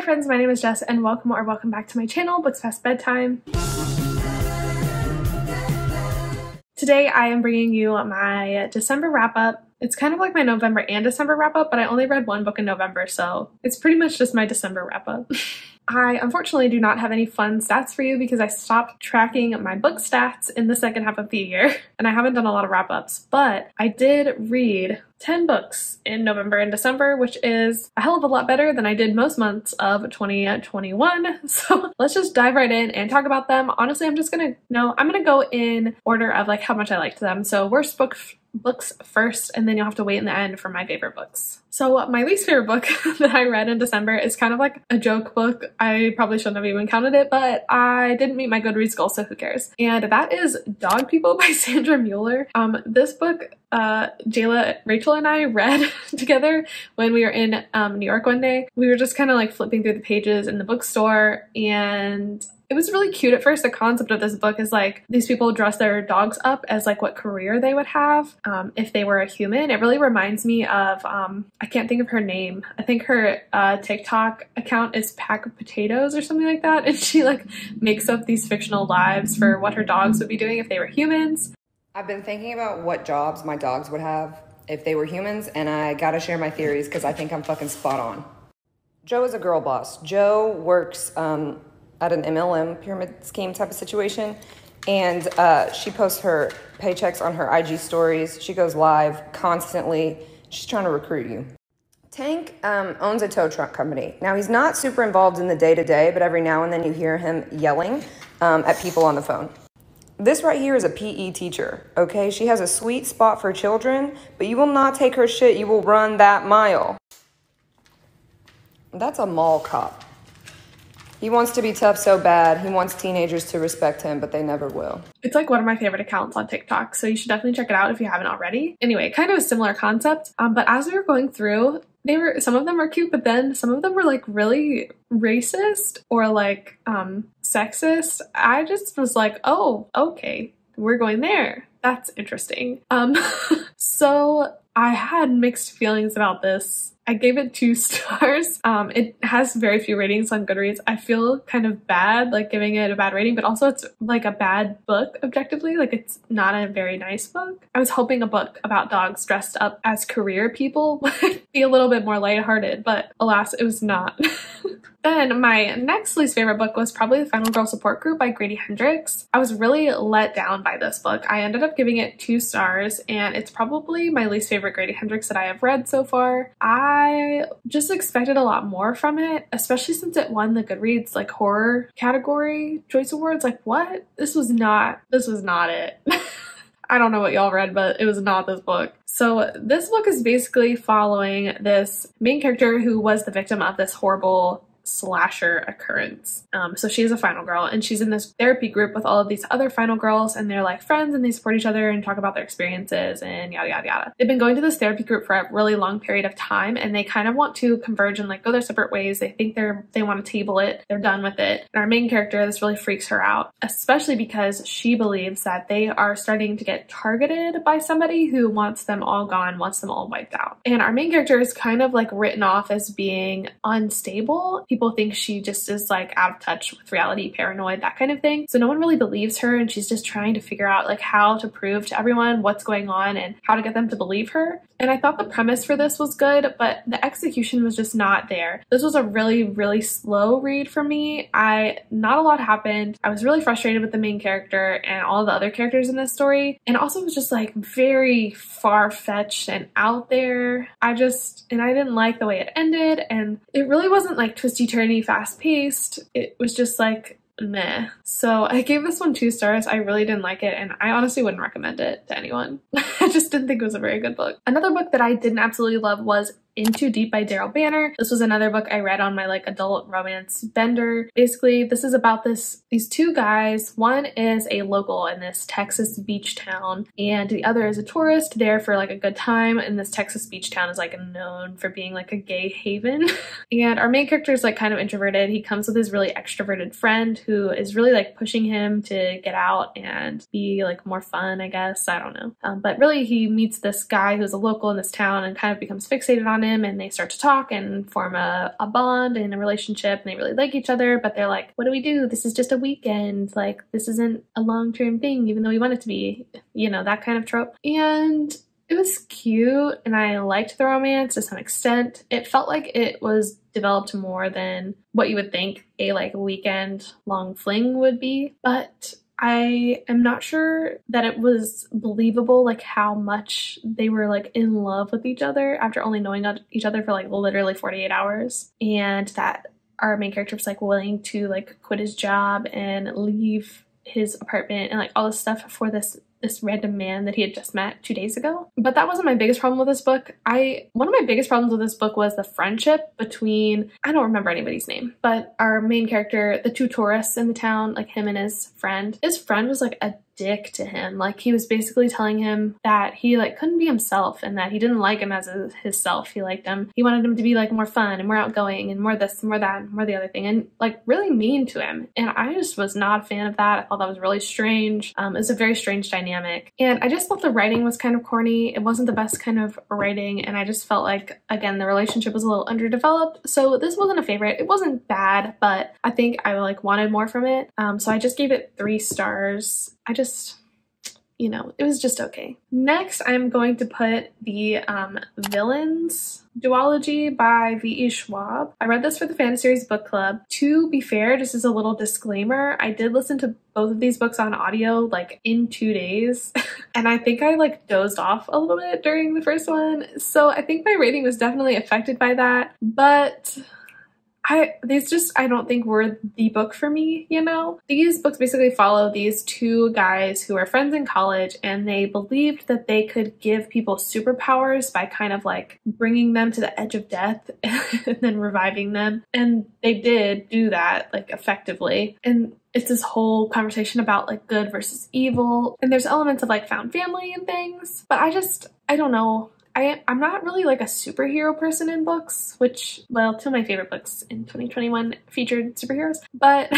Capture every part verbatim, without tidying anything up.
Hi friends, my name is Jess and welcome or welcome back to my channel, Books Past Bedtime. Today I am bringing you my December wrap-up. It's kind of like my November and December wrap-up, but I only read one book in November, so it's pretty much just my December wrap-up. I unfortunately do not have any fun stats for you because I stopped tracking my book stats in the second half of the year and I haven't done a lot of wrap-ups, but I did read ten books in November and December, which is a hell of a lot better than I did most months of twenty twenty-one. So let's just dive right in and talk about them. Honestly, I'm just gonna, no, I'm gonna go in order of like how much I liked them. So worst book books first, and then you'll have to wait in the end for my favorite books. So my least favorite book that I read in December is kind of like a joke book. I probably shouldn't have even counted it, but I didn't meet my Goodreads goal, so who cares? And that is Dog People by Sandra Mueller. Um, this book, uh, Jayla, Rachel and I read together when we were in um, New York one day. We were just kind of like flipping through the pages in the bookstore, and it was really cute at first. The concept of this book is like these people dress their dogs up as like what career they would have um, if they were a human. It really reminds me of, um, I can't think of her name. I think her uh, TikTok account is Pack of Potatoes or something like that. And she like makes up these fictional lives for what her dogs would be doing if they were humans. I've been thinking about what jobs my dogs would have if they were humans. And I gotta share my theories because I think I'm fucking spot on. Joe is a girl boss. Joe works, um, at an M L M pyramid scheme type of situation. And uh, she posts her paychecks on her I G stories. She goes live constantly. She's trying to recruit you. Tank um, owns a tow truck company. Now he's not super involved in the day-to-day, but every now and then you hear him yelling um, at people on the phone. This right here is a P E teacher, okay? She has a sweet spot for children, but you will not take her shit. You will run that mile. That's a mall cop. He wants to be tough so bad. He wants teenagers to respect him, but they never will. It's like one of my favorite accounts on TikTok, so you should definitely check it out if you haven't already. Anyway, kind of a similar concept, um, but as we were going through, they were, some of them are cute, but then some of them were like really racist or like um, sexist. I just was like, oh, okay, we're going there. That's interesting. Um, so I had mixed feelings about this. I gave it two stars. Um, it has very few ratings on Goodreads. I feel kind of bad, like giving it a bad rating, but also it's like a bad book objectively. Like it's not a very nice book. I was hoping a book about dogs dressed up as career people would be a little bit more lighthearted, but alas, it was not. Then my next least favorite book was probably The Final Girl Support Group by Grady Hendrix. I was really let down by this book. I ended up giving it two stars, and it's probably my least favorite Grady Hendrix that I have read so far. I I just expected a lot more from it, especially since it won the Goodreads like horror category choice awards. Like what? This was not, this was not it. I don't know what y'all read, but it was not this book. So this book is basically following this main character who was the victim of this horrible slasher occurrence. Um, so she's a final girl and she's in this therapy group with all of these other final girls, and they're like friends and they support each other and talk about their experiences and yada yada yada. They've been going to this therapy group for a really long period of time, and they kind of want to converge and like go their separate ways. They think they're they want to table it. They're done with it. And our main character, this really freaks her out, especially because she believes that they are starting to get targeted by somebody who wants them all gone, wants them all wiped out. And our main character is kind of like written off as being unstable. People think she just is like out of touch with reality, paranoid, that kind of thing. So no one really believes her, and she's just trying to figure out like how to prove to everyone what's going on and how to get them to believe her. And I thought the premise for this was good, but the execution was just not there. This was a really, really slow read for me. I, not a lot happened. I was really frustrated with the main character and all the other characters in this story. And also it was just like very far-fetched and out there. I just, and I didn't like the way it ended, and it really wasn't like twisty turny, fast-paced. It was just like meh. So I gave this one two stars. I really didn't like it, and I honestly wouldn't recommend it to anyone. I just didn't think it was a very good book. Another book that I didn't absolutely love was In Too Deep by Daryl Banner. This was another book I read on my like adult romance bender. Basically, this is about this these two guys. One is a local in this Texas beach town, and the other is a tourist there for like a good time. And this Texas beach town is like known for being like a gay haven. And our main character is like kind of introverted. He comes with his really extroverted friend who is really like pushing him to get out and be like more fun, I guess. I don't know. Um, but really, he meets this guy who's a local in this town and kind of becomes fixated on it. him and they start to talk and form a, a bond and a relationship, and they really like each other, but they're like, what do we do? This is just a weekend. Like, this isn't a long-term thing, even though we want it to be, you know, that kind of trope. And it was cute, and I liked the romance to some extent. It felt like it was developed more than what you would think a like weekend long fling would be, but I am not sure that it was believable, like how much they were like in love with each other after only knowing each other for like literally forty-eight hours, and that our main character was like willing to like quit his job and leave his apartment and like all this stuff for this this random man that he had just met two days ago. But that wasn't my biggest problem with this book. I one of my biggest problems with this book was the friendship between, I don't remember anybody's name, but our main character, the two tourists in the town, like him and his friend. His friend was like a dick to him. Like, he was basically telling him that he like couldn't be himself and that he didn't like him as a, his self. He liked him. He wanted him to be like more fun and more outgoing and more this and more that and more the other thing, and like really mean to him. And I just was not a fan of that. I thought that was really strange. Um, it was a very strange dynamic. And I just thought the writing was kind of corny. It wasn't the best kind of writing. And I just felt like, again, the relationship was a little underdeveloped. So this wasn't a favorite. It wasn't bad, but I think I like wanted more from it. Um, so I just gave it three stars. I just, you know, it was just okay. Next, I'm going to put the um, Villains duology by V E Schwab. I read this for the Fan Series Book Club. To be fair, just as a little disclaimer, I did listen to both of these books on audio like in two days. And I think I like dozed off a little bit during the first one. So I think my rating was definitely affected by that. But I, these just, I don't think were the book for me, you know? These books basically follow these two guys who are friends in college, and they believed that they could give people superpowers by kind of like bringing them to the edge of death and then reviving them. And they did do that, like, effectively. And it's this whole conversation about like good versus evil. And there's elements of like found family and things, but I just, I don't know. I, I'm not really like a superhero person in books, which, well, two of my favorite books in twenty twenty-one featured superheroes, but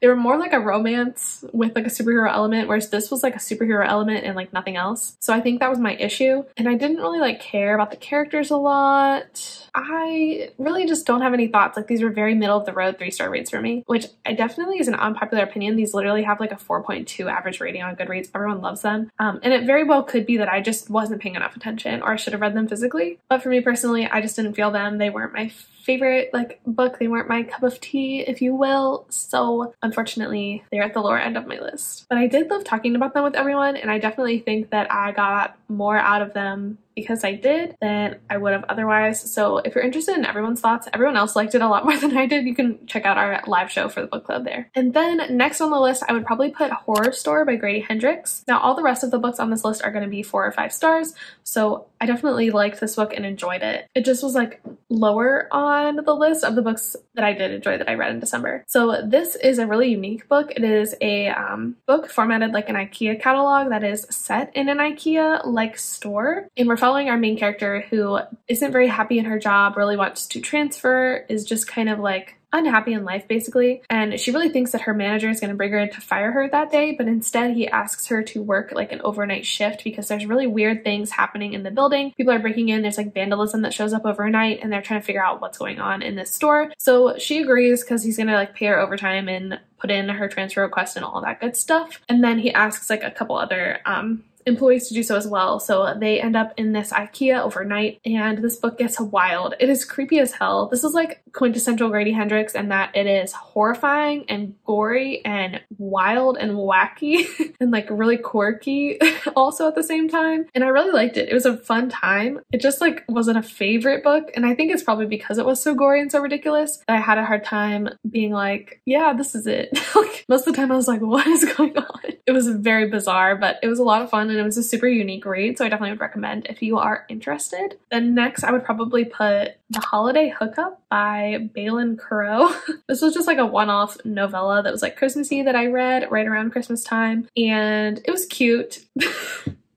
they were more like a romance with like a superhero element, whereas this was like a superhero element and like nothing else. So I think that was my issue. And I didn't really like care about the characters a lot. I really just don't have any thoughts. Like, these were very middle of the road three-star rates for me, which I definitely is an unpopular opinion. These literally have like a four point two average rating on Goodreads. Everyone loves them. Um, and it very well could be that I just wasn't paying enough attention, or I should have read them physically, but for me personally, I just didn't feel them. They weren't my favorite like book. They weren't my cup of tea, if you will. So unfortunately, they're at the lower end of my list. But I did love talking about them with everyone, and I definitely think that I got more out of them because I did than I would have otherwise. So if you're interested in everyone's thoughts, everyone else liked it a lot more than I did. You can check out our live show for the book club there. And then next on the list, I would probably put Horror Store by Grady Hendrix. Now, all the rest of the books on this list are going to be four or five stars, so I definitely liked this book and enjoyed it. It just was like lower on the list of the books that I did enjoy that I read in December. So this is a really unique book. It is a um, book formatted like an IKEA catalog that is set in an IKEA-like store, and we're following our main character, who isn't very happy in her job, really wants to transfer, is just kind of like unhappy in life basically, and she really thinks that her manager is going to bring her in to fire her that day, but instead he asks her to work like an overnight shift because there's really weird things happening in the building. People are breaking in, there's like vandalism that shows up overnight, and they're trying to figure out what's going on in this store. So she agrees because he's going to like pay her overtime and put in her transfer request and all that good stuff. And then he asks like a couple other um employees to do so as well. So they end up in this IKEA overnight, and this book gets wild. It is creepy as hell. This is like quintessential Grady Hendrix, and that it is horrifying and gory and wild and wacky and like really quirky also at the same time. And I really liked it. It was a fun time. It just like wasn't a favorite book, and I think it's probably because it was so gory and so ridiculous that I had a hard time being like, yeah, this is it. Like, most of the time I was like, what is going on? It was very bizarre, but it was a lot of fun. And it was a super unique read, so I definitely would recommend if you are interested. Then next, I would probably put The Holiday Hookup by Balin Crow. This was just like a one-off novella that was like Christmassy that I read right around Christmas time, and it was cute.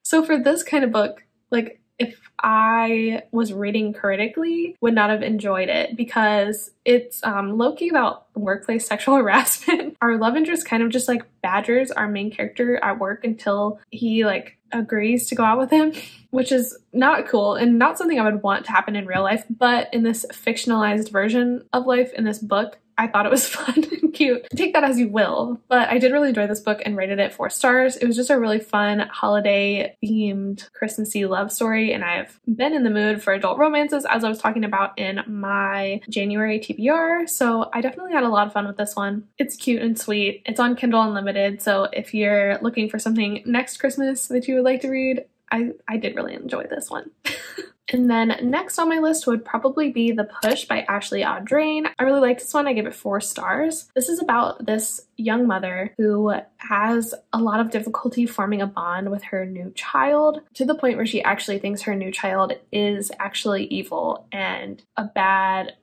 So for this kind of book, like, if I was reading critically, would not have enjoyed it, because it's um, low-key about workplace sexual harassment. Our love interest kind of just like badgers our main character at work until he like agrees to go out with him, which is not cool and not something I would want to happen in real life. But in this fictionalized version of life in this book, I thought it was fun and cute. Take that as you will, but I did really enjoy this book and rated it four stars. It was just a really fun holiday-themed Christmassy love story, and I've been in the mood for adult romances, as I was talking about in my January T B R, so I definitely had a lot of fun with this one. It's cute and sweet. It's on Kindle Unlimited, so if you're looking for something next Christmas that you would like to read, I, I did really enjoy this one. And then next on my list would probably be The Push by Ashley Audrain. I really like this one. I give it four stars. This is about this young mother who has a lot of difficulty forming a bond with her new child, to the point where she actually thinks her new child is actually evil and a bad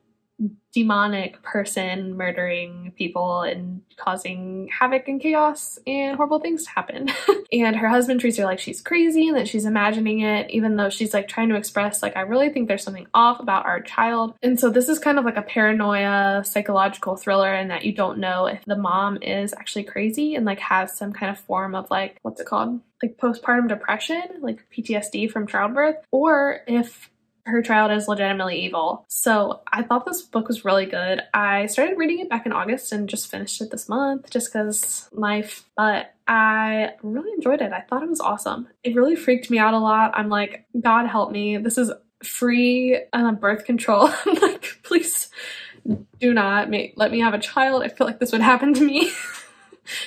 demonic person murdering people and causing havoc and chaos and horrible things to happen. And her husband treats her like she's crazy and that she's imagining it, even though she's like trying to express like, I really think there's something off about our child. And so this is kind of like a paranoia psychological thriller, in that you don't know if the mom is actually crazy and like has some kind of form of like, what's it called? Like postpartum depression, like P T S D from childbirth, or if her child is legitimately evil. So I thought this book was really good. I started reading it back in August and just finished it this month just because life, but I really enjoyed it. I thought it was awesome. It really freaked me out a lot. I'm like, God help me. This is free uh, birth control. I'm like, please do not make, let me have a child. I feel like this would happen to me.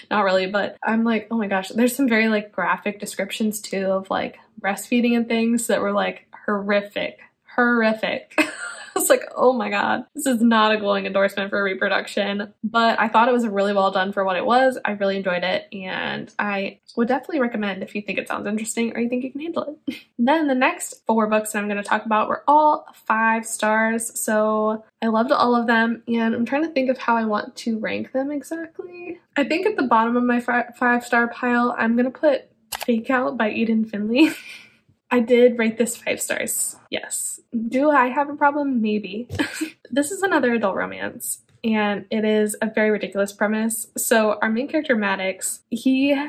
Not really, but I'm like, oh my gosh, there's some very like graphic descriptions too of like breastfeeding and things that were like horrific. Horrific. I was like, oh my god, this is not a glowing endorsement for reproduction, but I thought it was really well done for what it was. I really enjoyed it, and I would definitely recommend if you think it sounds interesting or you think you can handle it. Then the next four books that I'm going to talk about were all five stars, so I loved all of them, and I'm trying to think of how I want to rank them exactly. I think at the bottom of my five-star pile, I'm going to put Fake Out by Eden Finley. I did rate this five stars. Yes. Do I have a problem? Maybe. This is another adult romance, and it is a very ridiculous premise. So our main character, Maddox, he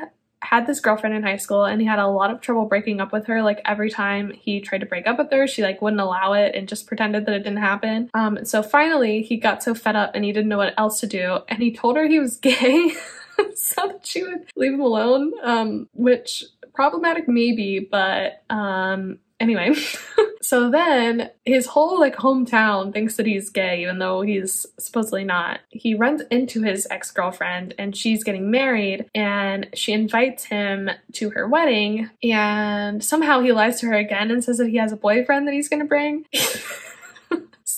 had this girlfriend in high school, and he had a lot of trouble breaking up with her. Like every time he tried to break up with her, she like wouldn't allow it and just pretended that it didn't happen. Um, so finally he got so fed up and he didn't know what else to do, and he told her he was gay so that she would leave him alone, um, which problematic maybe, but um anyway. So then his whole like hometown thinks that he's gay, even though he's supposedly not. He runs into his ex-girlfriend, and she's getting married, and she invites him to her wedding, and somehow he lies to her again and says that he has a boyfriend that he's gonna bring.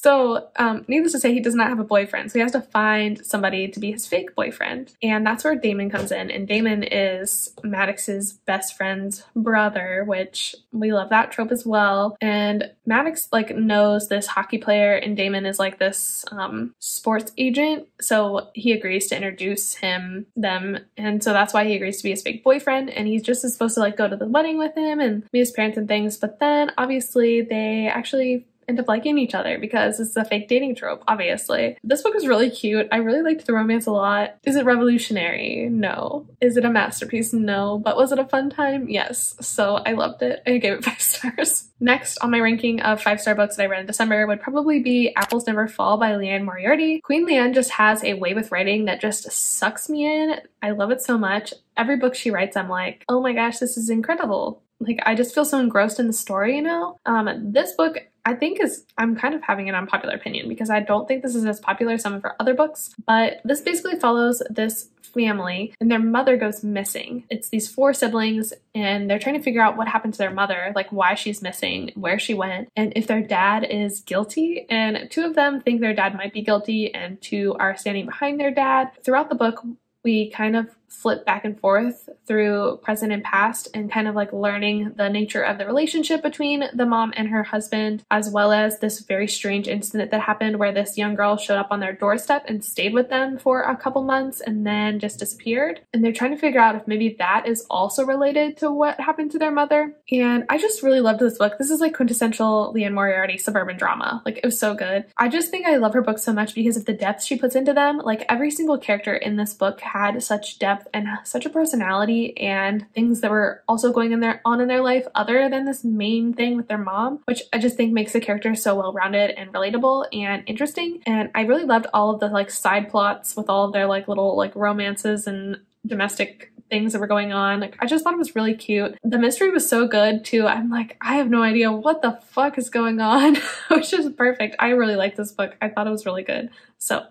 So um, needless to say, he does not have a boyfriend, so he has to find somebody to be his fake boyfriend. And that's where Damon comes in, and Damon is Maddox's best friend's brother, which we love that trope as well. And Maddox like knows this hockey player, and Damon is like this um, sports agent, so he agrees to introduce him, them, and so that's why he agrees to be his fake boyfriend, and he's just supposed to like go to the wedding with him and meet his parents and things, but then obviously they actually end up liking each other because it's a fake dating trope, obviously. This book is really cute. I really liked the romance a lot. Is it revolutionary? No. Is it a masterpiece? No. But was it a fun time? Yes. So I loved it. I gave it five stars. Next on my ranking of five-star books that I read in December would probably be Apples Never Fall by Leanne Moriarty. Queen Leanne just has a way with writing that just sucks me in. I love it so much. Every book she writes, I'm like, oh my gosh, this is incredible. Like, I just feel so engrossed in the story, you know? Um, this book, I think is, I'm kind of having an unpopular opinion because I don't think this is as popular as some of her other books, but this basically follows this family and their mother goes missing. It's these four siblings, and they're trying to figure out what happened to their mother, like why she's missing, where she went, and if their dad is guilty. And two of them think their dad might be guilty, and two are standing behind their dad. Throughout the book, we kind of flip back and forth through present and past and kind of like learning the nature of the relationship between the mom and her husband, as well as this very strange incident that happened where this young girl showed up on their doorstep and stayed with them for a couple months and then just disappeared. And they're trying to figure out if maybe that is also related to what happened to their mother. And I just really loved this book. This is like quintessential Leanne Moriarty suburban drama. Like, it was so good. I just think I love her book so much because of the depth she puts into them. Like, every single character in this book had such depth and such a personality and things that were also going in their, on in their life other than this main thing with their mom, which I just think makes the character so well-rounded and relatable and interesting. And I really loved all of the like side plots with all of their like little like romances and domestic things that were going on. Like, I just thought it was really cute. The mystery was so good too. I'm like, I have no idea what the fuck is going on, which is perfect. I really liked this book. I thought it was really good. So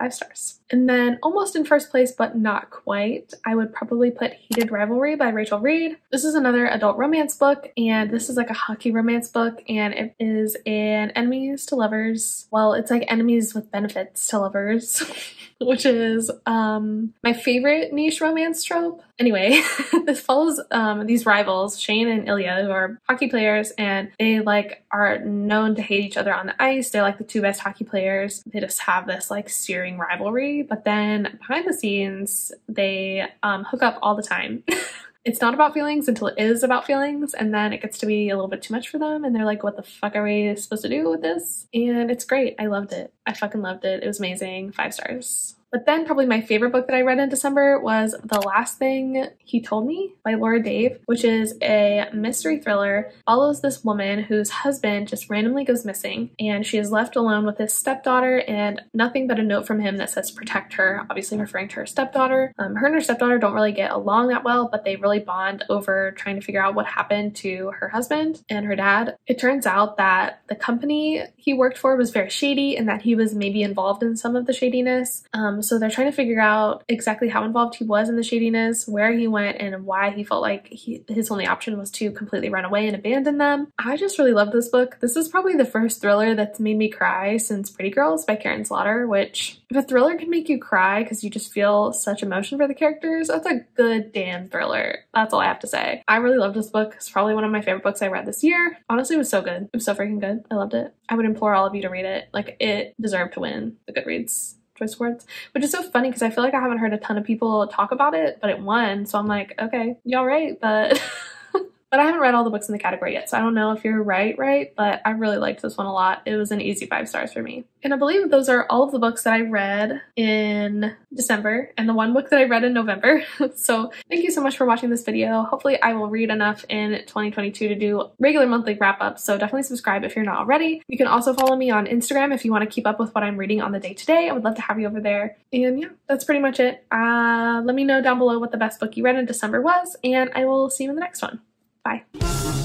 five stars. And then almost in first place, but not quite, I would probably put Heated Rivalry by Rachel Reed. This is another adult romance book, and this is like a hockey romance book, and it is an enemies to lovers. Well, it's like enemies with benefits to lovers, which is um, my favorite niche romance trope. Anyway, this follows um, these rivals, Shane and Ilya, who are hockey players, and they like are known to hate each other on the ice. They're like the two best hockey players. They just have this like searing rivalry, but then behind the scenes, they um, hook up all the time. It's not about feelings until it is about feelings, and then it gets to be a little bit too much for them, and they're like, what the fuck are we supposed to do with this? And it's great. I loved it. I fucking loved it. It was amazing. Five stars. But then probably my favorite book that I read in December was The Last Thing He Told Me by Laura Dave, which is a mystery thriller. Follows this woman whose husband just randomly goes missing, and she is left alone with his stepdaughter and nothing but a note from him that says protect her, obviously referring to her stepdaughter. Um, her and her stepdaughter don't really get along that well, but they really bond over trying to figure out what happened to her husband and her dad. It turns out that the company he worked for was very shady and that he was maybe involved in some of the shadiness. Um, So they're trying to figure out exactly how involved he was in the shadiness, where he went, and why he felt like he, his only option was to completely run away and abandon them. I just really love this book. This is probably the first thriller that's made me cry since Pretty Girls by Karen Slaughter, which if a thriller can make you cry because you just feel such emotion for the characters, that's a good damn thriller. That's all I have to say. I really love this book. It's probably one of my favorite books I read this year. Honestly, it was so good. It was so freaking good. I loved it. I would implore all of you to read it. Like, it deserved to win the Goodreads choice awards, which is so funny because I feel like I haven't heard a ton of people talk about it, but it won, so I'm like, okay, y'all right, but but I haven't read all the books in the category yet, so I don't know if you're right right but I really liked this one a lot. It was an easy five stars for me. And I believe those are all of the books that I read in December and the one book that I read in November. So thank you so much for watching this video. Hopefully I will read enough in twenty twenty-two to do regular monthly wrap-ups, so definitely subscribe if you're not already. You can also follow me on Instagram if you want to keep up with what I'm reading on the day today. I would love to have you over there. And yeah, that's pretty much it. Uh, let me know down below what the best book you read in December was, and I will see you in the next one. Bye.